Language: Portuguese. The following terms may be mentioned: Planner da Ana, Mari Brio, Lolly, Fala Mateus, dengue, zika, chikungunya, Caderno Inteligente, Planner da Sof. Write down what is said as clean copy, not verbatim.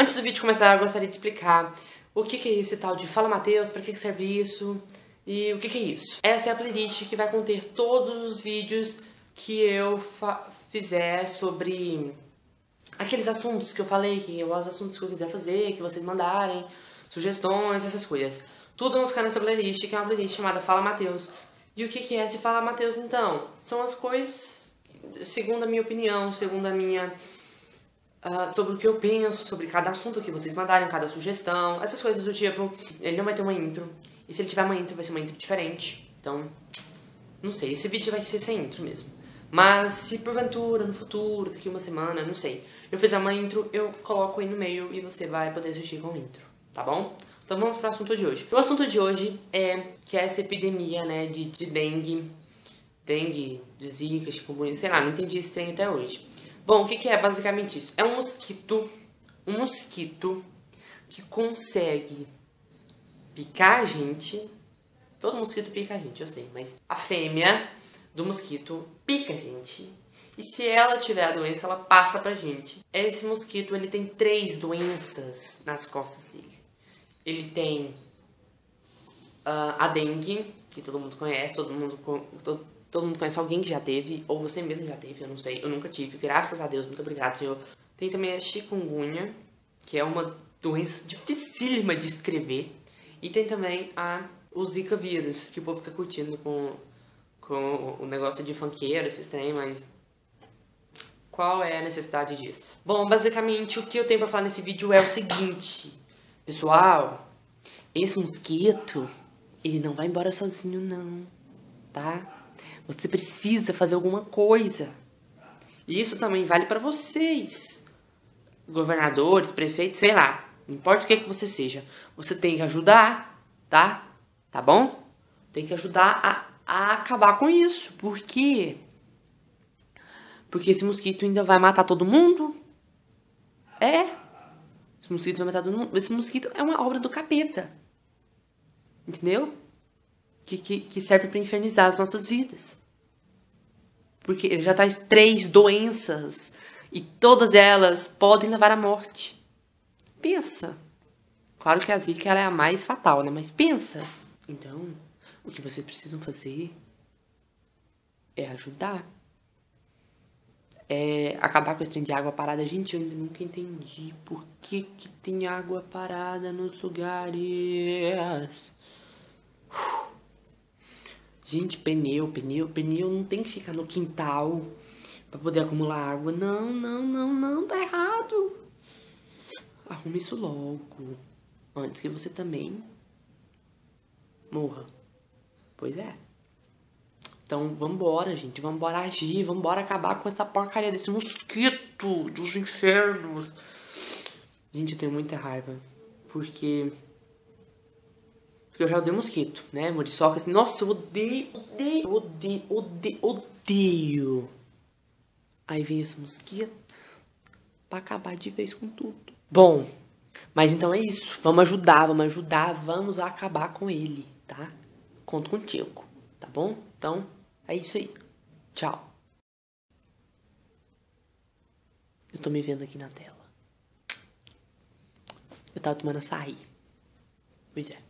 Antes do vídeo começar, eu gostaria de explicar o que é esse tal de Fala Mateus, pra que serve isso e o que é isso. Essa é a playlist que vai conter todos os vídeos que eu fizer sobre aqueles assuntos que eu falei, que os assuntos que eu quiser fazer, que vocês mandarem, sugestões, essas coisas. Tudo vai ficar nessa playlist, que é uma playlist chamada Fala Mateus. E o que é esse Fala Mateus, então? São as coisas, segundo a minha opinião, segundo a minha... sobre o que eu penso, sobre cada assunto que vocês mandarem, cada sugestão, essas coisas do tipo. Ele não vai ter uma intro, e se ele tiver uma intro, vai ser uma intro diferente. Então, não sei, esse vídeo vai ser sem intro mesmo. Mas se porventura, no futuro, daqui uma semana, não sei, eu fizer uma intro, eu coloco aí no meio e você vai poder assistir com intro, tá bom? Então vamos para o assunto de hoje. O assunto de hoje é que essa epidemia, né, de dengue, de zika, chikungunya, sei lá, não entendi esse trem até hoje. Bom, o que é basicamente isso? É um mosquito que consegue picar a gente. Todo mosquito pica a gente, eu sei, mas a fêmea do mosquito pica a gente. E se ela tiver a doença, ela passa pra gente. Esse mosquito, ele tem 3 doenças nas costas dele. Ele tem a dengue, que todo mundo conhece, todo mundo conhece alguém que já teve, ou você mesmo já teve, eu não sei, eu nunca tive, graças a Deus, muito obrigado, Senhor. Tem também a chikungunya, que é uma doença dificílima de escrever. E tem também o zika vírus, que o povo fica curtindo com o negócio de funkeiro, esses trem, mas qual é a necessidade disso? Bom, basicamente o que eu tenho pra falar nesse vídeo é o seguinte, pessoal, esse mosquito, ele não vai embora sozinho não, tá? Você precisa fazer alguma coisa. E isso também vale para vocês, governadores, prefeitos, sei lá. Não importa o que você seja. Você tem que ajudar, tá? Tá bom? Tem que ajudar a acabar com isso. Por quê? Porque esse mosquito ainda vai matar todo mundo. É. Esse mosquito vai matar todo mundo. Esse mosquito é uma obra do capeta. Entendeu? Que serve para infernizar as nossas vidas. Porque ele já traz 3 doenças. E todas elas podem levar à morte. Pensa. Claro que a zika ela é a mais fatal, né? Mas pensa. Então, o que vocês precisam fazer é ajudar. É acabar com esse trem de água parada. Gente, eu ainda nunca entendi por que tem água parada nos lugares. Gente, pneu não tem que ficar no quintal pra poder acumular água. Não, tá errado. Arruma isso logo, antes que você também morra. Pois é. Então, vambora, gente. Vambora agir, vambora acabar com essa porcaria desse mosquito dos infernos. Gente, eu tenho muita raiva, porque... eu já odeio mosquito, né? Muriçoca, assim, nossa, eu odeio. Aí vem esse mosquito pra acabar de vez com tudo. Bom, mas então é isso. Vamos ajudar, vamos acabar com ele, tá? Conto contigo, tá bom? Então, é isso aí. Tchau. Eu tô me vendo aqui na tela. Eu tava tomando açaí. Pois é.